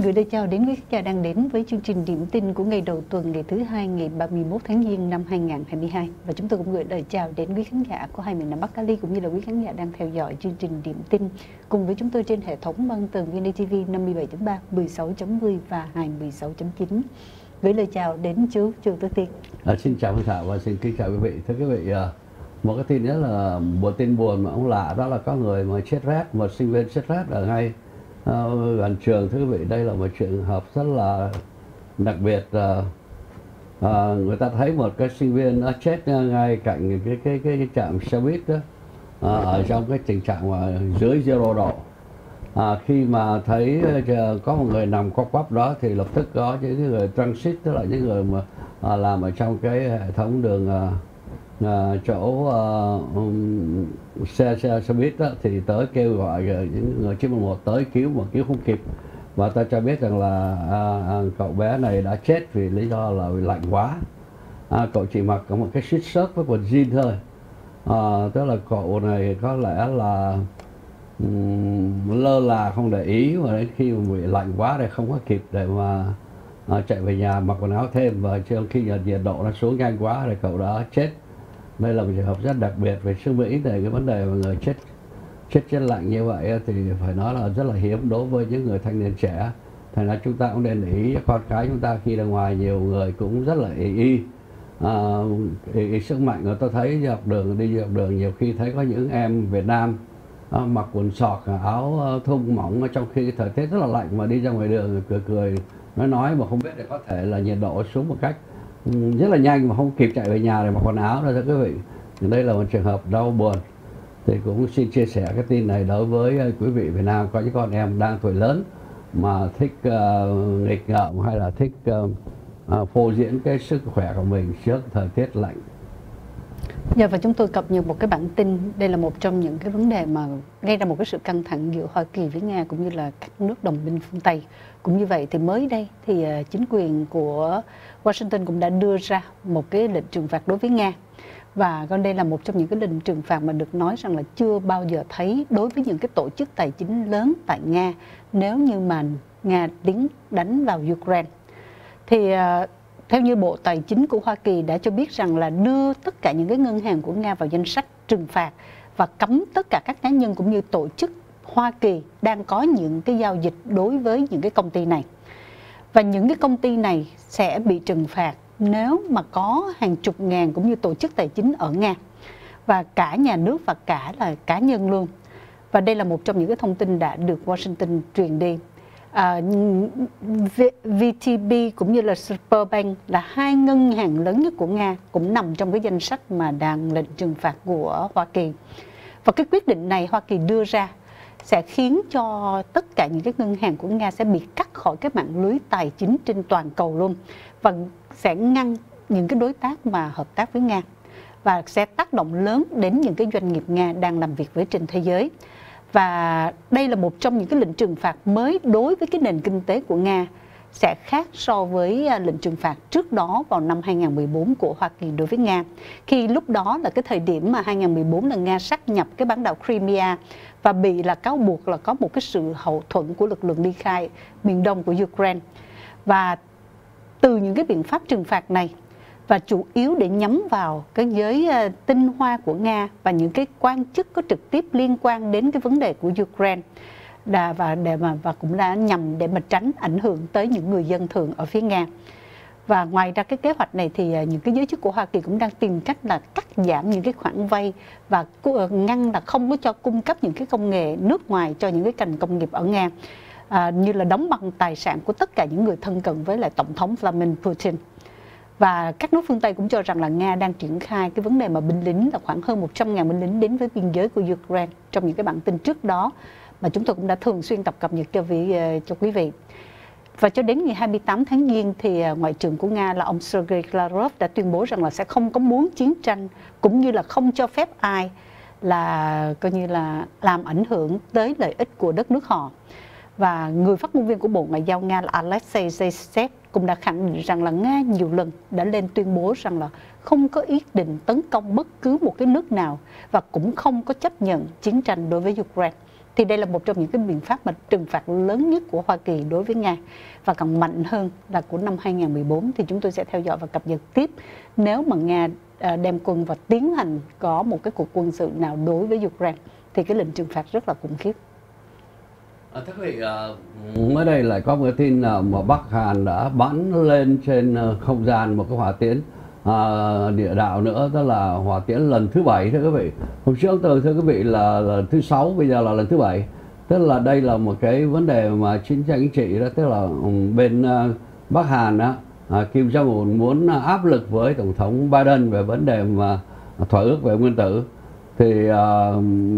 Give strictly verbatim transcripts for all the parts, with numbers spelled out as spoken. Xin gửi lời chào đến quý khán giả đang đến với chương trình Điểm tin của ngày đầu tuần ngày thứ hai ngày ba mươi mốt tháng Giêng năm hai nghìn không trăm hai mươi hai. Và chúng tôi cũng gửi lời chào đến quý khán giả của hai miền Nam Bắc Cali cũng như là quý khán giả đang theo dõi chương trình Điểm tin cùng với chúng tôi trên hệ thống băng tần vê tê vê năm mươi bảy chấm ba, mười sáu chấm mười và hai mươi sáu chấm chín. Gửi lời chào đến chú Trương Tư Tiên. À, xin chào quý khán giả và xin kính chào quý vị. Thưa quý vị, một cái tin nữa là một tin buồn mà ông lạ, đó là có người mà chết rét, một sinh viên chết rét ở ngay À, gần trường. Thưa quý vị, đây là một trường hợp rất là đặc biệt. À, à, người ta thấy một cái sinh viên nó chết ngay cạnh cái cái cái, cái trạm xe buýt đó, à, ở trong cái tình trạng mà dưới zero độ. À, khi mà thấy có một người nằm co quắp đó thì lập tức có những người transit, tức là những người mà à, làm ở trong cái hệ thống đường à, à, chỗ à, um, xe xe xe buýt đó, thì tới kêu gọi những người chín một một tới cứu mà cứu không kịp, và ta cho biết rằng là à, à, cậu bé này đã chết vì lý do là lạnh quá. À, cậu chỉ mặc có một cái suit shirt với quần jean thôi, à, tức là cậu này có lẽ là um, lơ là không để ý, mà đến khi mà bị lạnh quá thì không có kịp để mà à, chạy về nhà mặc quần áo thêm, và trong khi nhiệt độ nó xuống nhanh quá thì cậu đã chết. Đây là một trường hợp rất đặc biệt về xứ Mỹ, về cái vấn đề mà người chết chết chết lạnh như vậy thì phải nói là rất là hiếm đối với những người thanh niên trẻ. Thành ra chúng ta cũng nên ý con cái chúng ta khi ra ngoài, nhiều người cũng rất là ý ý, à, ý, ý sức mạnh. Người ta thấy dọc đường, đi dọc đường nhiều khi thấy có những em Việt Nam à, mặc quần sọt, áo thun mỏng, trong khi thời tiết rất là lạnh mà đi ra ngoài đường cười cười nói nói mà không biết là có thể là nhiệt độ xuống một cách rất là nhanh mà không kịp chạy về nhà để mặc quần áo đó. Thưa quý vị, đây là một trường hợp đau buồn, thì cũng xin chia sẻ cái tin này đối với quý vị Việt Nam có những con em đang tuổi lớn mà thích uh, nghịch ngợm hay là thích uh, uh, phô diễn cái sức khỏe của mình trước thời tiết lạnh. Dạ, và chúng tôi cập nhật một cái bản tin. Đây là một trong những cái vấn đề mà gây ra một cái sự căng thẳng giữa Hoa Kỳ với Nga cũng như là các nước đồng minh phương Tây. Cũng như vậy thì mới đây thì chính quyền của Washington cũng đã đưa ra một cái lệnh trừng phạt đối với Nga. Và còn đây là một trong những cái lệnh trừng phạt mà được nói rằng là chưa bao giờ thấy đối với những cái tổ chức tài chính lớn tại Nga, nếu như mà Nga tiến đánh vào Ukraine. Thì theo như Bộ Tài chính của Hoa Kỳ đã cho biết rằng là đưa tất cả những cái ngân hàng của Nga vào danh sách trừng phạt và cấm tất cả các cá nhân cũng như tổ chức Hoa Kỳ đang có những cái giao dịch đối với những cái công ty này. Và những cái công ty này sẽ bị trừng phạt nếu mà có hàng chục ngàn cũng như tổ chức tài chính ở Nga, và cả nhà nước và cả là cá nhân luôn. Và đây là một trong những cái thông tin đã được Washington truyền đi. À, vê tê bê cũng như là Sberbank là hai ngân hàng lớn nhất của Nga cũng nằm trong cái danh sách mà đang lệnh trừng phạt của Hoa Kỳ. Và cái quyết định này Hoa Kỳ đưa ra sẽ khiến cho tất cả những cái ngân hàng của Nga sẽ bị cắt khỏi cái mạng lưới tài chính trên toàn cầu luôn, và sẽ ngăn những cái đối tác mà hợp tác với Nga, và sẽ tác động lớn đến những cái doanh nghiệp Nga đang làm việc với trên thế giới. Và đây là một trong những cái lệnh trừng phạt mới đối với cái nền kinh tế của Nga, sẽ khác so với lệnh trừng phạt trước đó vào năm hai nghìn không trăm mười bốn của Hoa Kỳ đối với Nga. Khi lúc đó là cái thời điểm mà hai nghìn không trăm mười bốn là Nga sáp nhập cái bán đảo Crimea và bị là cáo buộc là có một cái sự hậu thuẫn của lực lượng ly khai miền đông của Ukraine. Và từ những cái biện pháp trừng phạt này, và chủ yếu để nhắm vào cái giới tinh hoa của Nga và những cái quan chức có trực tiếp liên quan đến cái vấn đề của Ukraine, Đà, và, để mà, và cũng là nhằm để mà tránh ảnh hưởng tới những người dân thường ở phía Nga. Và ngoài ra cái kế hoạch này thì những cái giới chức của Hoa Kỳ cũng đang tìm cách là cắt giảm những cái khoản vay và ngăn là không có cho cung cấp những cái công nghệ nước ngoài cho những cái ngành công nghiệp ở Nga, à, như là đóng băng tài sản của tất cả những người thân cận với lại Tổng thống Vladimir Putin. Và các nước phương Tây cũng cho rằng là Nga đang triển khai cái vấn đề mà binh lính, là khoảng hơn một trăm ngàn binh lính đến với biên giới của Ukraine trong những cái bản tin trước đó mà chúng tôi cũng đã thường xuyên tập cập nhật cho, vị, cho quý vị. Và cho đến ngày hai mươi tám tháng Giêng thì Ngoại trưởng của Nga là ông Sergei Lavrov đã tuyên bố rằng là sẽ không có muốn chiến tranh, cũng như là không cho phép ai là coi như là làm ảnh hưởng tới lợi ích của đất nước họ. Và người phát ngôn viên của Bộ Ngoại giao Nga là Alexey Zaitsev cũng đã khẳng định rằng là Nga nhiều lần đã lên tuyên bố rằng là không có ý định tấn công bất cứ một cái nước nào và cũng không có chấp nhận chiến tranh đối với Ukraine. thì đây là một trong những cái biện pháp mà trừng phạt lớn nhất của Hoa Kỳ đối với Nga, và còn mạnh hơn là của năm hai nghìn không trăm mười bốn. Thì chúng tôi sẽ theo dõi và cập nhật tiếp nếu mà Nga đem quân và tiến hành có một cái cuộc quân sự nào đối với Ukraine thì cái lệnh trừng phạt rất là khủng khiếp. À, thưa quý vị, uh, mới đây lại có một cái tin uh, mà Bắc Hàn đã bắn lên trên uh, không gian một cái hỏa tiễn uh, địa đạo nữa, đó là hỏa tiễn lần thứ bảy. Thưa quý vị, hôm trước tôi thưa quý vị là, là thứ sáu, bây giờ là lần thứ bảy, tức là đây là một cái vấn đề mà chiến tranh chính trị đó, tức là bên uh, Bắc Hàn đó, uh, Kim Jong-un muốn uh, áp lực với Tổng thống Biden về vấn đề mà thỏa ước về nguyên tử. Thì uh,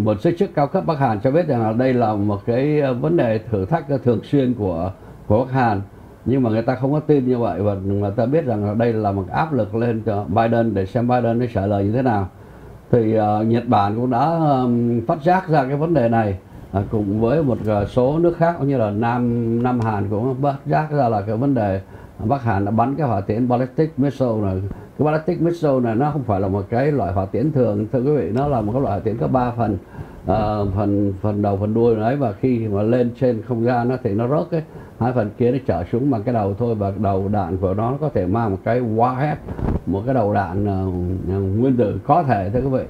một giới chức cao cấp Bắc Hàn cho biết rằng là đây là một cái vấn đề thử thách thường xuyên của của Bắc Hàn, nhưng mà người ta không có tin như vậy, và người ta biết rằng là đây là một áp lực lên cho Biden để xem Biden nó trả lời như thế nào. Thì uh, Nhật Bản cũng đã um, phát giác ra cái vấn đề này, uh, cùng với một số nước khác như là Nam Nam Hàn cũng phát giác ra là cái vấn đề Bắc Hàn đã bắn cái hỏa tiễn ballistic missile này. Cái ballistic missile này nó không phải là một cái loại hỏa tiễn thường, thưa quý vị, nó là một cái loại hỏa tiễn có ba phần, uh, phần phần đầu, phần đuôi đấy, và khi mà lên trên không gian nó thì nó rớt cái hai phần kia, nó trở xuống bằng cái đầu thôi, và đầu đạn của nó, nó có thể mang một cái warhead, một cái đầu đạn uh, nguyên tử có thể, thưa quý vị,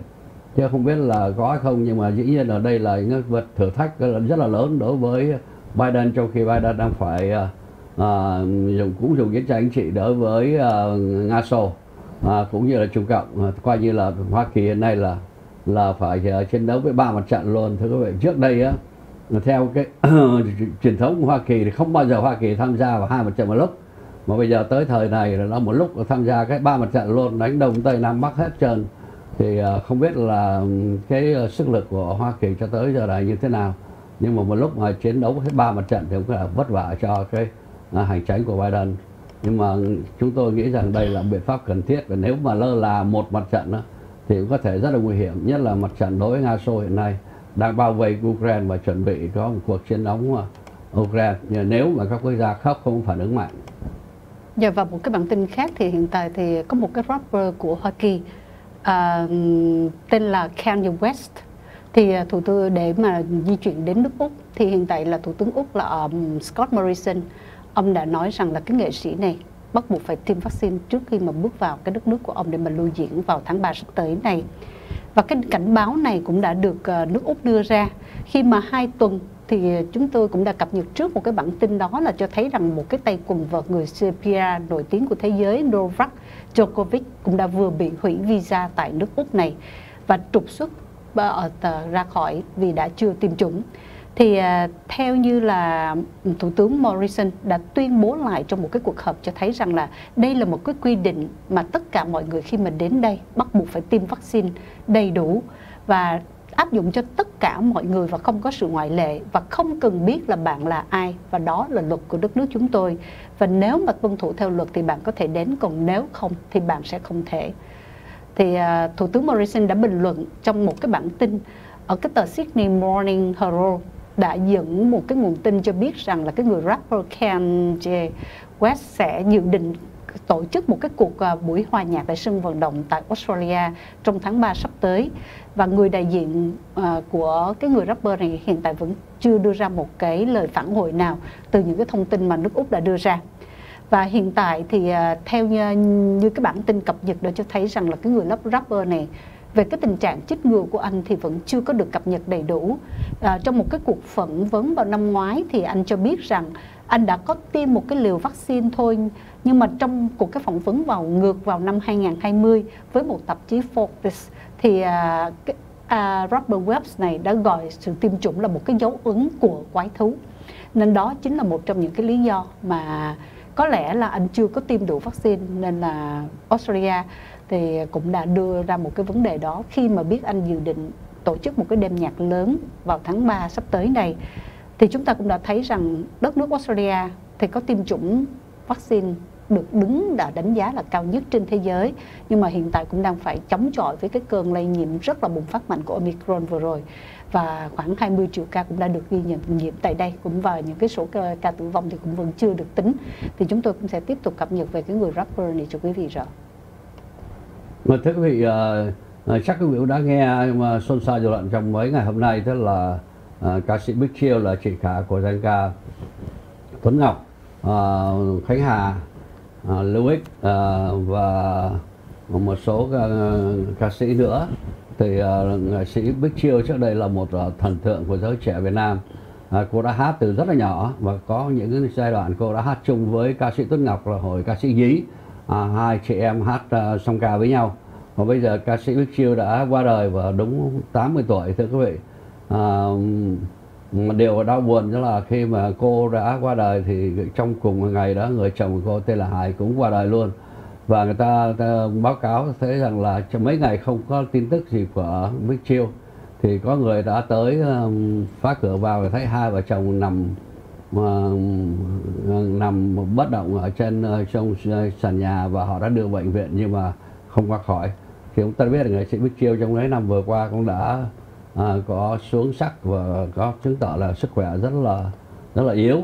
chứ không biết là có hay không. Nhưng mà dĩ nhiên ở đây là những vật thử thách rất là lớn đối với Biden, trong khi Biden đang phải uh, À, dùng cũng dùng chiến tranh chính trị đối với uh, Nga Xô, à, cũng như là Trung Cộng, à, coi như là Hoa Kỳ hiện nay là là phải uh, chiến đấu với ba mặt trận luôn, thưa quý vị. Trước đây á, theo cái truyền thống của Hoa Kỳ thì không bao giờ Hoa Kỳ tham gia vào hai mặt trận một lúc, mà bây giờ tới thời này là nó một lúc tham gia cái ba mặt trận luôn, đánh Đông Tây Nam Bắc hết trơn. Thì uh, không biết là cái uh, sức lực của Hoa Kỳ cho tới giờ này như thế nào, nhưng mà một lúc mà chiến đấu với ba mặt trận thì cũng là vất vả cho cái À, hành tránh của Biden. Nhưng mà chúng tôi nghĩ rằng đây là biện pháp cần thiết, và nếu mà lơ là một mặt trận đó, thì cũng có thể rất là nguy hiểm, nhất là mặt trận đối với Nga Xô hiện nay đang bao vây Ukraine và chuẩn bị có một cuộc chiến nóng Ukraine nếu mà các quốc gia khác không phản ứng mạnh. Dạ, và một cái bản tin khác thì hiện tại thì có một cái rapper của Hoa Kỳ à, tên là Kanye West, thì thủ tướng để mà di chuyển đến nước Úc thì hiện tại là thủ tướng Úc là um, Scott Morrison. Ông đã nói rằng là cái nghệ sĩ này bắt buộc phải tiêm vaccine trước khi mà bước vào cái đất nước của ông để mà lưu diễn vào tháng ba sắp tới này. Và cái cảnh báo này cũng đã được nước Úc đưa ra khi mà hai tuần thì chúng tôi cũng đã cập nhật trước một cái bản tin, đó là cho thấy rằng một cái tay quần vợt người Serbia nổi tiếng của thế giới Novak Djokovic cũng đã vừa bị hủy visa tại nước Úc này và trục xuất ra khỏi vì đã chưa tiêm chủng. Thì uh, theo như là Thủ tướng Morrison đã tuyên bố lại trong một cái cuộc họp cho thấy rằng là đây là một cái quy định mà tất cả mọi người khi mình đến đây bắt buộc phải tiêm vaccine đầy đủ và áp dụng cho tất cả mọi người và không có sự ngoại lệ, và không cần biết là bạn là ai, và đó là luật của đất nước chúng tôi, và nếu mà tuân thủ theo luật thì bạn có thể đến, còn nếu không thì bạn sẽ không thể. Thì uh, Thủ tướng Morrison đã bình luận trong một cái bản tin ở cái tờ Sydney Morning Herald, đã dẫn một cái nguồn tin cho biết rằng là cái người rapper Kanye West sẽ dự định tổ chức một cái cuộc buổi hòa nhạc tại sân vận động tại Australia trong tháng ba sắp tới, và người đại diện của cái người rapper này hiện tại vẫn chưa đưa ra một cái lời phản hồi nào từ những cái thông tin mà nước Úc đã đưa ra. Và hiện tại thì theo như, như cái bản tin cập nhật đã cho thấy rằng là cái người rapper này, về cái tình trạng chích ngừa của anh thì vẫn chưa có được cập nhật đầy đủ. À, trong một cái cuộc phỏng vấn vào năm ngoái thì anh cho biết rằng anh đã có tiêm một cái liều vaccine thôi, nhưng mà trong cuộc cái phỏng vấn vào ngược vào năm hai nghìn không trăm hai mươi với một tạp chí Forbes thì à, cái, à, rapper Webs này đã gọi sự tiêm chủng là một cái dấu ấn của quái thú. Nên đó chính là một trong những cái lý do mà có lẽ là anh chưa có tiêm đủ vaccine, nên là Australia thì cũng đã đưa ra một cái vấn đề đó khi mà biết anh dự định tổ chức một cái đêm nhạc lớn vào tháng ba sắp tới này. Thì chúng ta cũng đã thấy rằng đất nước Australia thì có tiêm chủng vaccine được đứng đã đánh giá là cao nhất trên thế giới, nhưng mà hiện tại cũng đang phải chống chọi với cái cơn lây nhiễm rất là bùng phát mạnh của Omicron vừa rồi, và khoảng hai mươi triệu ca cũng đã được ghi nhận nhiễm tại đây, cũng và những cái số ca, ca tử vong thì cũng vẫn chưa được tính. Thì chúng tôi cũng sẽ tiếp tục cập nhật về cái người rapper này cho quý vị rồi. Thưa quý vị, uh, chắc quý vị đã nghe mà xôn xao dư luận trong mấy ngày hôm nay, tức là uh, ca sĩ Bích Chiêu là chị cả của danh ca Tuấn Ngọc, uh, Khánh Hà, uh, Lưu Ích uh, và một số ca, ca sĩ nữa. Thì uh, nghệ sĩ Bích Chiêu trước đây là một uh, thần tượng của giới trẻ Việt Nam. À, cô đã hát từ rất là nhỏ và có những giai đoạn cô đã hát chung với ca sĩ Tuấn Ngọc là hồi ca sĩ Dí, à, hai chị em hát uh, song ca với nhau. Và bây giờ ca sĩ Bích Chiêu đã qua đời và đúng tám mươi tuổi, thưa quý vị. À, một điều đau buồn đó là khi mà cô đã qua đời thì trong cùng ngày đó người chồng của cô tên là Hải cũng qua đời luôn. Và người ta, ta báo cáo thấy rằng là trong mấy ngày không có tin tức gì của Bích Chiêu. Thì có người đã tới um, phá cửa vào và thấy hai vợ chồng nằm uh, nằm bất động ở trên uh, trong uh, sàn nhà và họ đã đưa bệnh viện nhưng mà không qua khỏi. Thì chúng ta biết là nghệ sĩ Bích Chiêu trong mấy năm vừa qua cũng đã uh, có xuống sắc và có chứng tỏ là sức khỏe rất là rất là yếu.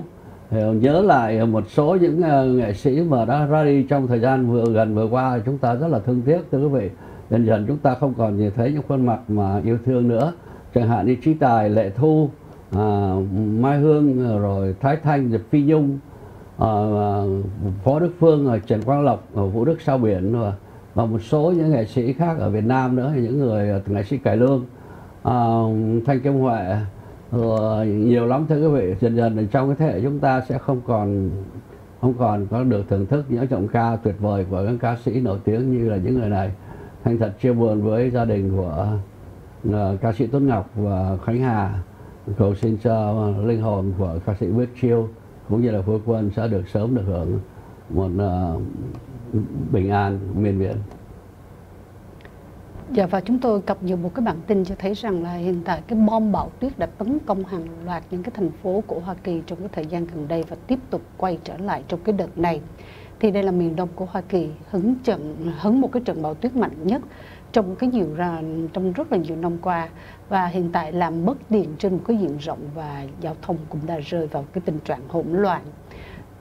Thì nhớ lại một số những uh, nghệ sĩ mà đã ra đi trong thời gian vừa gần vừa qua, chúng ta rất là thương tiếc, thưa quý vị. Dần dần chúng ta không còn nhìn thấy những khuôn mặt mà yêu thương nữa, chẳng hạn như Trí Tài, Lệ Thu, à, Mai Hương, rồi Thái Thanh, rồi Phi Nhung, à, Phó Đức Phương, rồi Trần Quang Lộc, rồi Vũ Đức Sao Biển rồi, và một số những nghệ sĩ khác ở Việt Nam nữa, những người nghệ sĩ cải lương, à, Thanh Kim Huệ, rồi nhiều lắm, thưa quý vị. Dần dần trong cái thế hệ chúng ta sẽ không còn không còn có được thưởng thức những giọng ca tuyệt vời của các ca sĩ nổi tiếng như là những người này. Thành thật chia buồn với gia đình của uh, ca sĩ Tuấn Ngọc và Khánh Hà. Cầu xin cho uh, linh hồn của ca sĩ Bích Chiêu cũng như là Phu Quân sẽ được sớm được hưởng một uh, bình an miên viễn. Dạ, và chúng tôi cập nhật một cái bản tin cho thấy rằng là hiện tại cái bom bão tuyết đã tấn công hàng loạt những cái thành phố của Hoa Kỳ trong cái thời gian gần đây và tiếp tục quay trở lại trong cái đợt này. Thì đây là miền đông của Hoa Kỳ hứng trận hứng một cái trận bão tuyết mạnh nhất trong cái nhiều ra trong rất là nhiều năm qua, và hiện tại làm mất điện trên một cái diện rộng và giao thông cũng đã rơi vào cái tình trạng hỗn loạn.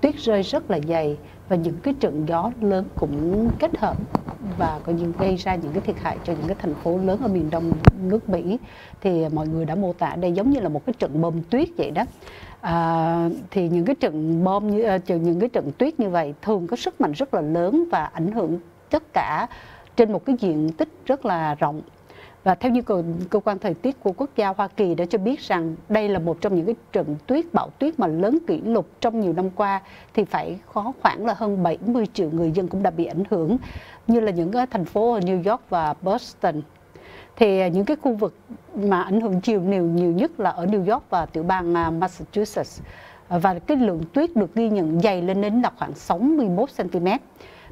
Tuyết rơi rất là dày và những cái trận gió lớn cũng kết hợp và có những gây ra những cái thiệt hại cho những cái thành phố lớn ở miền đông nước Mỹ. Thì mọi người đã mô tả đây giống như là một cái trận bom tuyết vậy đó. À, thì những cái trận bom như những cái trận tuyết như vậy thường có sức mạnh rất là lớn và ảnh hưởng tất cả trên một cái diện tích rất là rộng. Và theo như cơ, cơ quan thời tiết của quốc gia Hoa Kỳ đã cho biết rằng đây là một trong những cái trận tuyết bão tuyết mà lớn kỷ lục trong nhiều năm qua, thì phải có khoảng là hơn bảy mươi triệu người dân cũng đã bị ảnh hưởng, như là những cái thành phố ở New York và Boston. Thì những cái khu vực mà ảnh hưởng chiều nhiều nhiều nhất là ở New York và tiểu bang Massachusetts, và cái lượng tuyết được ghi nhận dày lên đến là khoảng sáu mươi mốt xăng-ti-mét.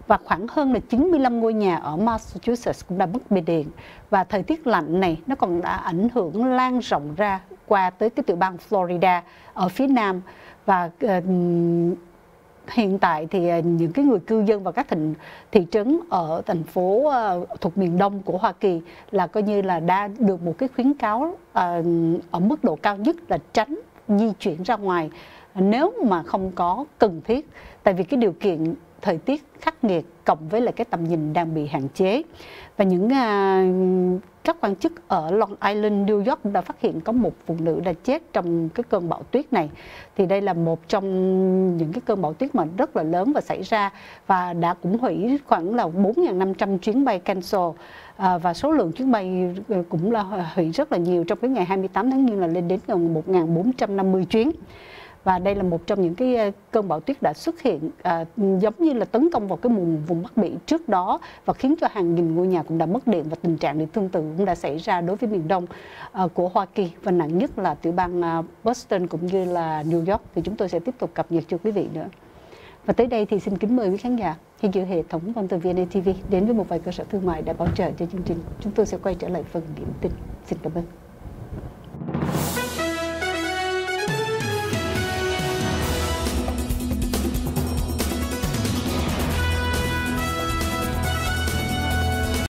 Và khoảng hơn là chín mươi lăm ngôi nhà ở Massachusetts cũng đã mất bị điện. Và thời tiết lạnh này nó còn đã ảnh hưởng lan rộng ra qua tới cái tiểu bang Florida ở phía nam. Và uh, hiện tại thì những cái người cư dân và các thành thị trấn ở thành phố uh, thuộc miền đông của Hoa Kỳ là coi như là đã được một cái khuyến cáo uh, ở mức độ cao nhất là tránh di chuyển ra ngoài nếu mà không có cần thiết. Tại vì cái điều kiện thời tiết khắc nghiệt cộng với lại cái tầm nhìn đang bị hạn chế. Và những uh, các quan chức ở Long Island, New York đã phát hiện có một phụ nữ đã chết trong cái cơn bão tuyết này. Thì đây là một trong những cái cơn bão tuyết mà rất là lớn và xảy ra, và đã cũng hủy khoảng là bốn nghìn năm trăm chuyến bay cancel, uh, và số lượng chuyến bay cũng là hủy rất là nhiều. Trong cái ngày hai mươi tám tháng Giêng là lên đến gần một nghìn bốn trăm năm mươi chuyến. Và đây là một trong những cái cơn bão tuyết đã xuất hiện à, giống như là tấn công vào cái vùng, vùng Bắc Mỹ trước đó, và khiến cho hàng nghìn ngôi nhà cũng đã mất điện, và tình trạng điện tương tự cũng đã xảy ra đối với miền đông à, của Hoa Kỳ, và nặng nhất là tiểu bang Boston cũng như là New York. Thì chúng tôi sẽ tiếp tục cập nhật cho quý vị nữa. Và tới đây thì xin kính mời quý khán giả hiện dự hệ thống văn tờ vê en tê vê đến với một vài cơ sở thương mại đã bảo trợ cho chương trình. Chúng tôi sẽ quay trở lại phần điểm tin. Xin cảm ơn.